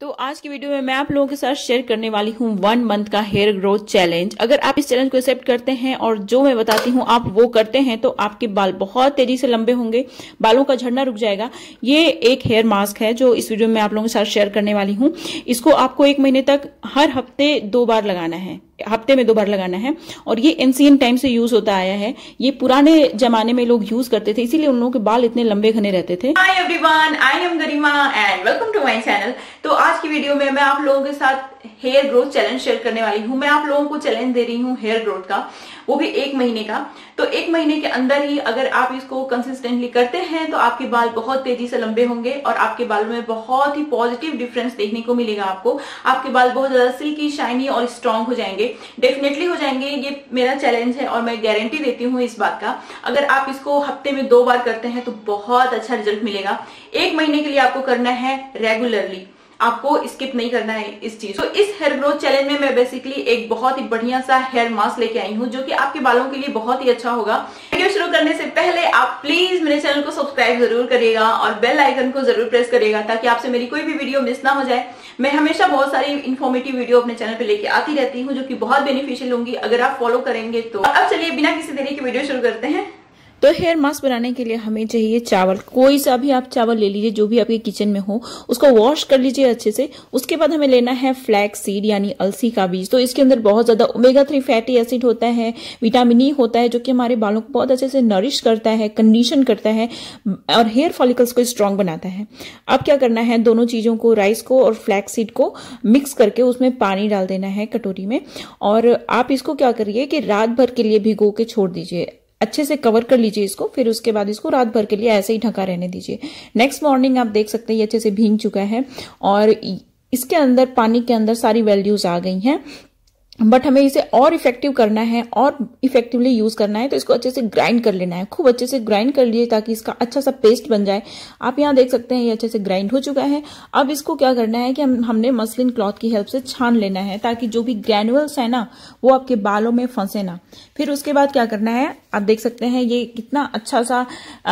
तो आज की वीडियो में मैं आप लोगों के साथ शेयर करने वाली हूँ 1 मंथ का हेयर ग्रोथ चैलेंज। अगर आप इस चैलेंज को एक्सेप्ट करते हैं और जो मैं बताती हूँ आप वो करते हैं तो आपके बाल बहुत तेजी से लंबे होंगे, बालों का झड़ना रुक जाएगा। ये एक हेयर मास्क है जो इस वीडियो में आप लोगों के साथ शेयर करने वाली हूँ। इसको आपको 1 महीने तक हर हफ्ते 2 बार लगाना है, हफ्ते में 2 बार लगाना है। और ये एंशिएंट टाइम से यूज होता आया है, ये पुराने जमाने में लोग यूज करते थे, इसीलिए उन लोगों के बाल इतने लंबे घने रहते थे। Hi everyone, I am Garima and welcome to my channel. तो आज की वीडियो में मैं आप लोगों के साथ हेयर ग्रोथ चैलेंज शेयर करने वाली हूँ। मैं आप लोगों को चैलेंज दे रही हूँ हेयर ग्रोथ का, वो भी 1 महीने का। तो 1 महीने के अंदर ही अगर आप इसको कंसिस्टेंटली करते हैं तो आपके बाल बहुत तेजी से लंबे होंगे और आपके बालों में बहुत ही पॉजिटिव डिफरेंस देखने को मिलेगा। आपको आपके बाल बहुत ज्यादा सिल्की, शाइनी और स्ट्रांग हो जाएंगे, डेफिनेटली हो जाएंगे। ये मेरा चैलेंज है और मैं गारंटी देती हूँ इस बात का। अगर आप इसको हफ्ते में 2 बार करते हैं तो बहुत अच्छा रिजल्ट मिलेगा। 1 महीने के लिए आपको करना है रेगुलरली, आपको स्किप नहीं करना है इस चीज। तो इस हेयर ग्रोथ चैलेंज में मैं बेसिकली एक बहुत ही बढ़िया सा हेयर मास्क लेके आई हूँ जो कि आपके बालों के लिए बहुत ही अच्छा होगा। वीडियो शुरू करने से पहले आप प्लीज मेरे चैनल को सब्सक्राइब जरूर करिएगा और बेल आइकन को जरूर प्रेस करिएगा ताकि आपसे मेरी कोई भी वीडियो मिस ना हो जाए। मैं हमेशा बहुत सारी इन्फॉर्मेटिव वीडियो अपने चैनल पे लेके आती रहती हूँ जो की बहुत बेनिफिशियल होंगी अगर आप फॉलो करेंगे तो। अब चलिए बिना किसी देरी के वीडियो शुरू करते हैं। तो हेयर मास्क बनाने के लिए हमें चाहिए चावल। कोई सा भी आप चावल ले लीजिए जो भी आपके किचन में हो, उसको वॉश कर लीजिए अच्छे से। उसके बाद हमें लेना है फ्लैक्स सीड यानी अलसी का बीज। तो इसके अंदर बहुत ज्यादा ओमेगा 3 फैटी एसिड होता है, विटामिन ई होता है जो कि हमारे बालों को बहुत अच्छे से नरिश करता है, कंडीशन करता है और हेयर फॉलिकल्स को स्ट्रांग बनाता है। अब क्या करना है, दोनों चीजों को, राइस को और फ्लैक्स सीड को मिक्स करके उसमें पानी डाल देना है कटोरी में। और आप इसको क्या करिए कि रात भर के लिए भिगो के छोड़ दीजिए, अच्छे से कवर कर लीजिए इसको। फिर उसके बाद इसको रात भर के लिए ऐसे ही ढका रहने दीजिए। नेक्स्ट मॉर्निंग आप देख सकते हैं ये अच्छे से भीग चुका है और इसके अंदर पानी के अंदर सारी वैल्यूज आ गई हैं, बट हमें इसे और इफेक्टिव करना है और इफेक्टिवली यूज करना है। तो इसको अच्छे से ग्राइंड कर लेना है, खूब अच्छे से ग्राइंड कर लीजिए ताकि इसका अच्छा सा पेस्ट बन जाए। आप यहाँ देख सकते हैं ये अच्छे से ग्राइंड हो चुका है। अब इसको क्या करना है कि हमने मसलिन क्लॉथ की हेल्प से छान लेना है ताकि जो भी ग्रैन्यूल्स है ना वो आपके बालों में फंसे ना। फिर उसके बाद क्या करना है, आप देख सकते हैं ये कितना अच्छा सा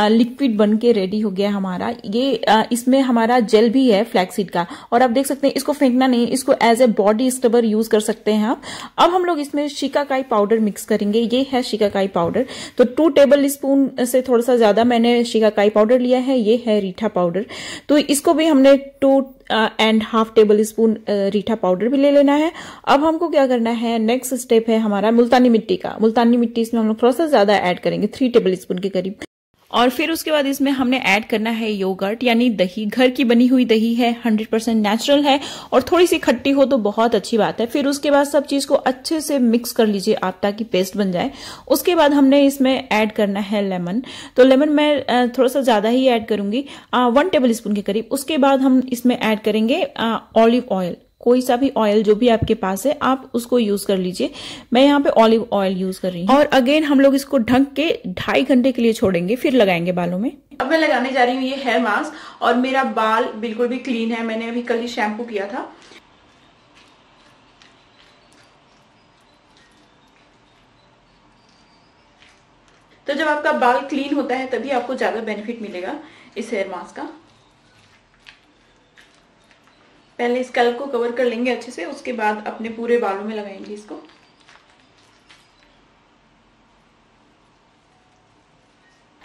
लिक्विड बन के रेडी हो गया हमारा। ये इसमें हमारा जेल भी है फ्लैक्सीड का और आप देख सकते हैं इसको फेंकना नहीं, इसको as a body scrubber use कर सकते हैं आप। अब हम लोग इसमें शिकाकाई पाउडर मिक्स करेंगे। ये है शिकाकाई पाउडर, तो 2 टेबल स्पून से थोड़ा सा ज्यादा मैंने शिकाकाई पाउडर लिया है। ये है रीठा पाउडर, तो इसको भी हमने 2.5 टेबल स्पून रीठा पाउडर भी ले लेना है। अब हमको क्या करना है, नेक्स्ट स्टेप है हमारा मुल्तानी मिट्टी का। मुल्तानी मिट्टी इसमें हम लोग थोड़ा सा ज्यादा ऐड करेंगे, 3 टेबल स्पून के करीब। और फिर उसके बाद इसमें हमने ऐड करना है योगर्ट यानी दही। घर की बनी हुई दही है, 100% नेचुरल है और थोड़ी सी खट्टी हो तो बहुत अच्छी बात है। फिर उसके बाद सब चीज को अच्छे से मिक्स कर लीजिए आप ताकि पेस्ट बन जाए। उसके बाद हमने इसमें ऐड करना है लेमन, तो लेमन मैं थोड़ा सा ज्यादा ही ऐड करूंगी, 1 टेबल स्पून के करीब। उसके बाद हम इसमें ऐड करेंगे ऑलिव ऑयल। कोई सा भी ऑयल जो भी आपके पास है आप उसको यूज कर लीजिए, मैं यहाँ पे ऑलिव ऑयल यूज कर रही हूँ। और अगेन हम लोग इसको ढक के 2.5 घंटे के लिए छोड़ेंगे, फिर लगाएंगे बालों में। अब मैं लगाने जा रही हूँ ये हेयर मास्क और मेरा बाल बिल्कुल भी क्लीन है, मैंने अभी कल ही शैम्पू किया था। तो जब आपका बाल क्लीन होता है तभी आपको ज्यादा बेनिफिट मिलेगा इस हेयर मास्क का। पहले स्कैल्प को कवर कर लेंगे अच्छे से, उसके बाद अपने पूरे बालों में लगाएंगे इसको।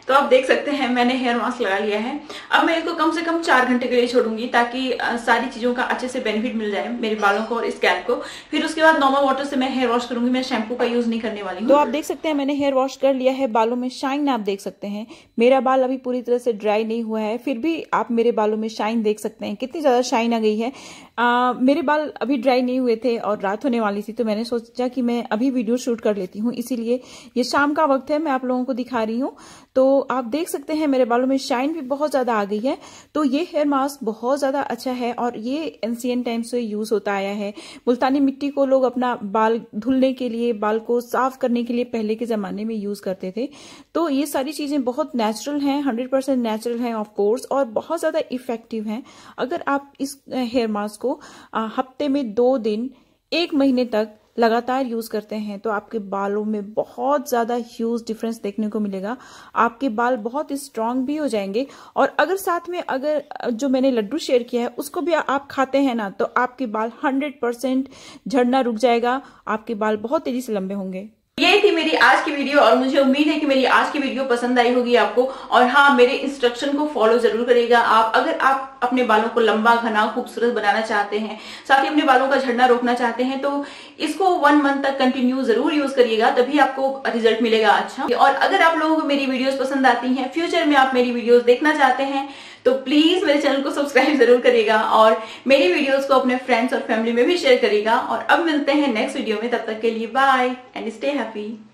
तो आप देख सकते हैं मैंने हेयर मास्क लगा लिया है। अब मैं इसको कम से कम 4 घंटे के लिए छोड़ूंगी ताकि सारी चीजों का अच्छे से बेनिफिट मिल जाए मेरे बालों को और स्कैल्प को। फिर उसके बाद नॉर्मल वाटर से मैं हेयर वॉश करूंगी, मैं शैम्पू का यूज नहीं करने वाली हूँ। तो आप देख सकते हैं मैंने हेयर वॉश कर लिया है, बालों में शाइन आप देख सकते हैं। मेरा बाल अभी पूरी तरह से ड्राई नहीं हुआ है, फिर भी आप मेरे बालों में शाइन देख सकते हैं, कितनी ज्यादा शाइन आ गई है। मेरे बाल अभी ड्राई नहीं हुए थे और रात होने वाली थी तो मैंने सोचा कि मैं अभी वीडियो शूट कर लेती हूँ, इसीलिए ये शाम का वक्त है मैं आप लोगों को दिखा रही हूँ। तो आप देख सकते हैं मेरे बालों में शाइन भी बहुत ज्यादा आ गई है। तो ये हेयर मास्क बहुत ज्यादा अच्छा है और ये एंशिएंट टाइम से यूज होता आया है। मुल्तानी मिट्टी को लोग अपना बाल धुलने के लिए, बाल को साफ करने के लिए पहले के जमाने में यूज करते थे। तो ये सारी चीजें बहुत नेचुरल हैं, 100% नेचुरल हैं ऑफकोर्स और बहुत ज्यादा इफेक्टिव हैं। अगर आप इस हेयर मास्क को हफ्ते में 2 दिन 1 महीने तक लगातार यूज़ करते हैं तो आपके बालों में बहुत ज़्यादा ह्यूज डिफरेंस देखने को मिलेगा। आपके बाल बहुत स्ट्रांग भी हो जाएंगे। और अगर साथ में अगर जो मैंने लड्डू शेयर किया है उसको भी आप खाते हैं ना, तो आपके बाल 100% झड़ना रुक जाएगा, आपके बाल बहुत तेजी से लंबे होंगे। ये थी मेरी आज की वीडियो और मुझे उम्मीद है कि मेरी आज की वीडियो पसंद आई होगी आपको। और हाँ, मेरे इंस्ट्रक्शन को फॉलो जरूर करिएगा आप, अगर आप अपने बालों को लंबा, घना, खूबसूरत बनाना चाहते हैं, साथ ही अपने बालों का झड़ना रोकना चाहते हैं, तो इसको 1 महीने तक कंटिन्यू जरूर यूज करिएगा, तभी आपको रिजल्ट मिलेगा अच्छा। और अगर आप लोगों को मेरी वीडियोज पसंद आती है, फ्यूचर में आप मेरी वीडियोज देखना चाहते हैं, तो प्लीज मेरे चैनल को सब्सक्राइब जरूर करिएगा और मेरी वीडियोस को अपने फ्रेंड्स और फैमिली में भी शेयर करिएगा। और अब मिलते हैं नेक्स्ट वीडियो में, तब तक के लिए बाय एंड स्टे हैप्पी।